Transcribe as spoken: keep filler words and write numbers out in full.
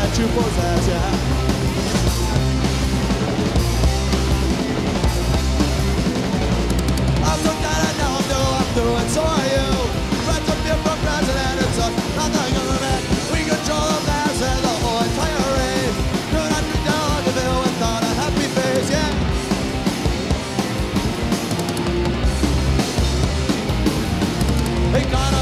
that you possess, yeah. Hey, God.